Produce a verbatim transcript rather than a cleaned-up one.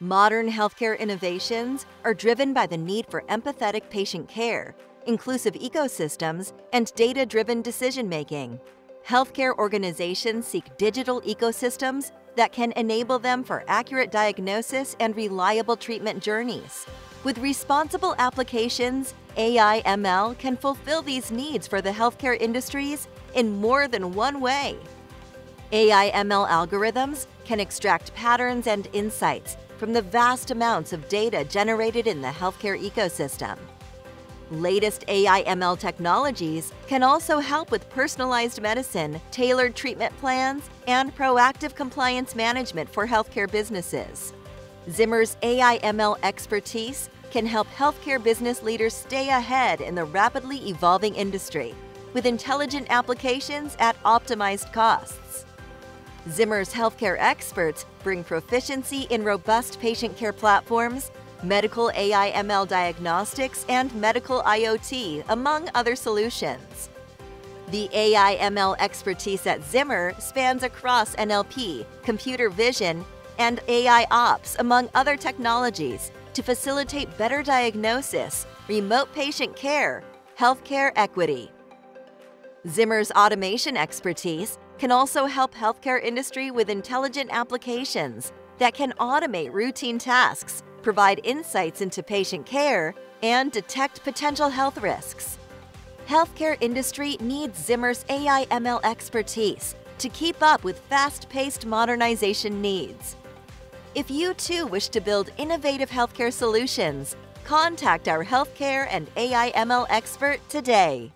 Modern healthcare innovations are driven by the need for empathetic patient care, inclusive ecosystems, and data-driven decision-making. Healthcare organizations seek digital ecosystems that can enable them for accurate diagnosis and reliable treatment journeys. With responsible applications, A I M L can fulfill these needs for the healthcare industries in more than one way. A I M L algorithms can extract patterns and insights from the vast amounts of data generated in the healthcare ecosystem. Latest A I M L technologies can also help with personalized medicine, tailored treatment plans, and proactive compliance management for healthcare businesses. Zymr's A I M L expertise can help healthcare business leaders stay ahead in the rapidly evolving industry with intelligent applications at optimized costs. Zymr's healthcare experts bring proficiency in robust patient care platforms, medical A I M L diagnostics, and medical I O T, among other solutions. The A I M L expertise at Zymr spans across N L P, computer vision, and A I ops, among other technologies, to facilitate better diagnosis, remote patient care, healthcare equity. Zymr's automation expertise can also help healthcare industry with intelligent applications that can automate routine tasks, provide insights into patient care, and detect potential health risks. Healthcare industry needs Zymr's A I M L expertise to keep up with fast-paced modernization needs. If you too wish to build innovative healthcare solutions, contact our healthcare and A I M L expert today.